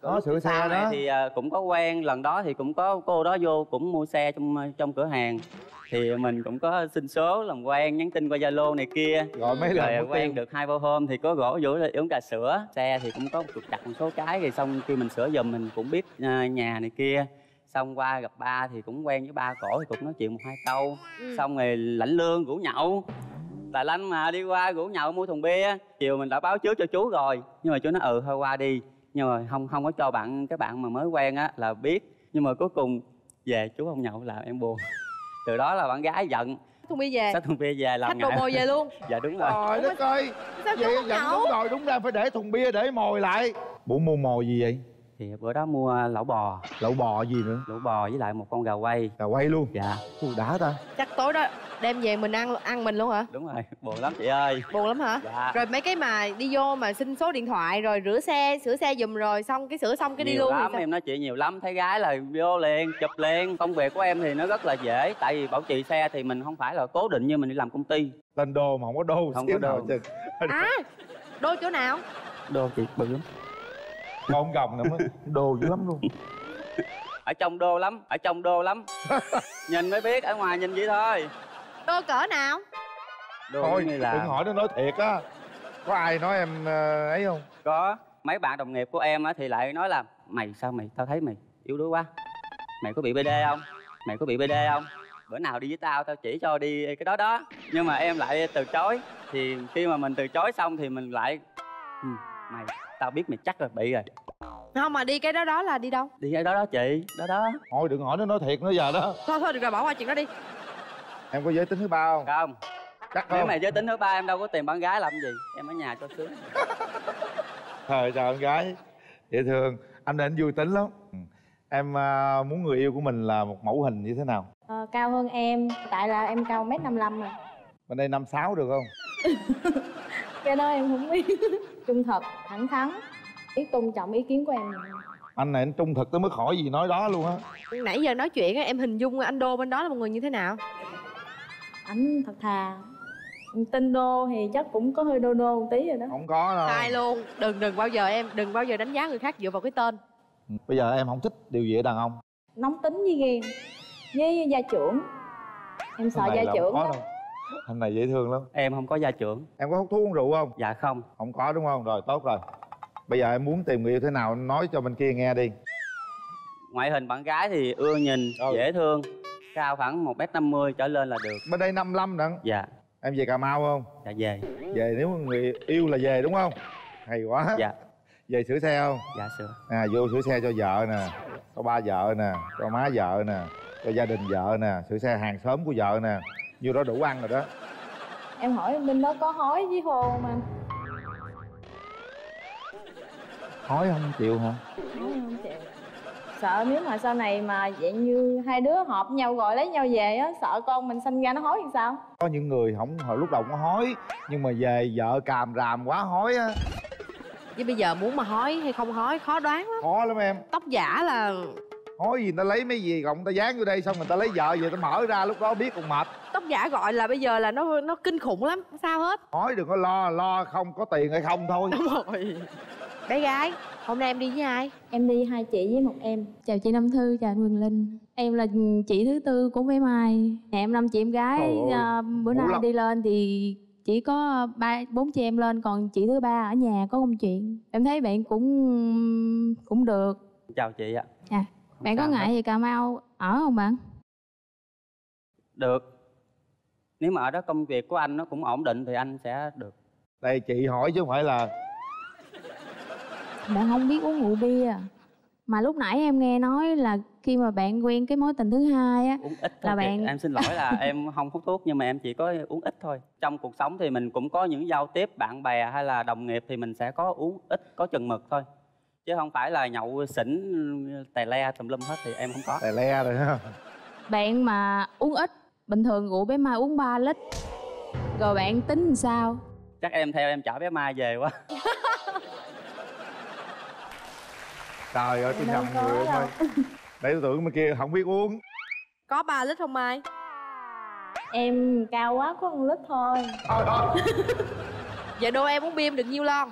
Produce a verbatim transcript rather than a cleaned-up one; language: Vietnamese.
có sửa xe đó thì cũng có quen, lần đó thì cũng có cô đó vô cũng mua xe trong trong cửa hàng, thì mình cũng có xin số làm quen, nhắn tin qua Zalo này kia, gọi mấy lần quen được hai ba hôm thì có gõ vô uống trà sữa. Xe thì cũng có đặt một số cái, rồi xong khi mình sửa giùm mình cũng biết nhà này kia, xong qua gặp ba thì cũng quen với ba cổ, thì cũng nói chuyện một hai câu, xong rồi lãnh lương rủ nhậu. Tài lanh mà, đi qua rủ nhậu mua thùng bia, chiều mình đã báo trước cho chú rồi, nhưng mà chú nói ừ thôi qua đi, nhưng mà không không có cho bạn các bạn mà mới quen á là biết, nhưng mà cuối cùng về chú không nhậu là em buồn. Từ đó là bạn gái giận, thùng bia về, xách thùng bia về làm ngại, đồ mồi về luôn. Dạ đúng rồi. Trời đất ơi, sao chú không giận? Đúng rồi, đúng ra phải để thùng bia để mồi lại. Bố mua mồi gì vậy? Thì bữa đó mua lẩu bò. Lẩu bò gì nữa? Lẩu bò với lại một con gà quay. Gà quay luôn? Dạ. Ui đã ta. Chắc tối đó đem về mình ăn ăn mình luôn hả? Đúng rồi, buồn lắm chị ơi. Buồn lắm hả? Dạ. Rồi mấy cái mà đi vô mà xin số điện thoại rồi rửa xe, sửa xe giùm, rồi xong cái sửa xong cái nhiều đi luôn. Nhiều lắm, em nói chị nhiều lắm, thấy gái là vô liền, chụp liền. Công việc của em thì nó rất là dễ, tại vì bảo trì xe thì mình không phải là cố định như mình đi làm công ty. Tên đô mà không có đô, không có đô. À, đô chỗ nào? Đô chị bự lắm. Con gồng lắm á, đô dữ lắm luôn. Ở trong đô lắm, ở trong đô lắm. Nhìn mới biết, ở ngoài nhìn vậy thôi. Đô cỡ nào? Đô thôi, như là... đừng hỏi nó nói thiệt á. Có ai nói em ấy không? Có. Mấy bạn đồng nghiệp của em á thì lại nói là mày sao mày, tao thấy mày yếu đuối quá. Mày có bị bê đê không? Mày có bị bê đê không? Bữa nào đi với tao, tao chỉ cho đi cái đó đó. Nhưng mà em lại từ chối. Thì khi mà mình từ chối xong thì mình lại... Ừ, mày... tao biết mày chắc là bị rồi. Không mà đi cái đó đó là đi đâu? Đi cái đó đó chị, đó đó. Thôi đừng hỏi nó nói thiệt nữa giờ đó. Thôi thôi được rồi, bỏ qua chuyện đó đi. Em có giới tính thứ ba không? Không. Chắc không? Nếu mày giới tính thứ ba em đâu có tìm bạn gái làm gì. Em ở nhà cho sướng. Trời trời, bạn gái dễ thương. Anh này anh vui tính lắm. Em uh, muốn người yêu của mình là một mẫu hình như thế nào? Ờ, cao hơn em, tại là em cao một mét năm mươi lăm rồi. Bên đây năm sáu được không? Cái đó em không biết. Trung thực, thẳng thắn, biết tôn trọng ý kiến của em. Anh này anh trung thực tới mức hỏi gì nói đó luôn á. Nãy giờ nói chuyện á, em hình dung anh Đô bên đó là một người như thế nào? Anh thật thà. Tên Đô thì chắc cũng có hơi đô đô một tí rồi đó. Không có đâu. Sai luôn. Đừng đừng bao giờ em đừng bao giờ đánh giá người khác dựa vào cái tên. Bây giờ em không thích điều gì ở đàn ông? Nóng tính với ghen, với gia trưởng. Em sợ gia trưởng lắm. Anh này dễ thương lắm. Em không có gia trưởng. Em có hút thuốc uống rượu không? Dạ không. Không có đúng không? Rồi tốt rồi. Bây giờ em muốn tìm người yêu thế nào nói cho bên kia nghe đi. Ngoại hình bạn gái thì ưa nhìn, ừ. dễ thương. Cao khoảng một mét năm mươi trở lên là được. Bên đây năm lăm nữa. Dạ. Em về Cà Mau không? Dạ về. Về nếu người yêu là về đúng không? Hay quá. Dạ. Về sửa xe không? Dạ sửa. À vô sửa xe cho vợ nè, cho ba vợ nè, cho má vợ nè, cho gia đình vợ nè, sửa xe hàng xóm của vợ nè. Vô đó đủ ăn rồi đó. Em hỏi bên đó có hói với hô không anh? Hói không chịu hả? Hói không chịu. Sợ nếu mà sau này mà dạng như hai đứa hợp nhau rồi lấy nhau về á, sợ con mình sanh ra nó hói thì sao? Có những người không hồi lúc đầu có hói, nhưng mà về vợ càm ràm quá hói á. Chứ bây giờ muốn mà hói hay không hói khó đoán lắm. Khó lắm em. Tóc giả là... hói gì người ta lấy mấy gì gọng người ta dán vô đây, xong người ta lấy vợ về ta mở ra lúc đó biết còn mệt. Tóc giả gọi là bây giờ là nó nó kinh khủng lắm, không sao hết. Hói đừng có lo, lo không có tiền hay không thôi. Đúng rồi. Bé gái, hôm nay em đi với ai? Em đi hai chị với một em. Chào chị Năm Thư, chào anh Quỳnh Linh. Em là chị thứ tư của bé Mai. Nhà em năm chị em gái, à, bữa nay đi lên thì chỉ có ba bốn chị em lên, còn chị thứ ba ở nhà có công chuyện. Em thấy bạn cũng cũng được. Chào chị ạ. À, bạn có ngại gì Cà Mau ở không bạn? Được. Nếu mà ở đó công việc của anh nó cũng ổn định thì anh sẽ được. Đây chị hỏi chứ không phải là... Bạn không biết uống rượu bia. Mà lúc nãy em nghe nói là khi mà bạn quen cái mối tình thứ hai á... Uống ít thôi là bạn... Em xin lỗi là em không hút thuốc nhưng mà em chỉ có uống ít thôi. Trong cuộc sống thì mình cũng có những giao tiếp bạn bè hay là đồng nghiệp thì mình sẽ có uống ít, có chừng mực thôi. Chứ không phải là nhậu xỉn tè le tùm lum hết thì em không có. Tè le rồi ha. Bạn mà uống ít, bình thường rượu bé Mai uống ba lít. Rồi bạn tính làm sao? Chắc em theo em chở bé Mai về quá. Trời ơi, tôi nhầm người em ơi. Để tôi tưởng bên kia không biết uống. Có ba lít không Mai? Em cao quá, có một lít thôi. Thôi thôi. Vậy đô em uống bia em được nhiêu lon?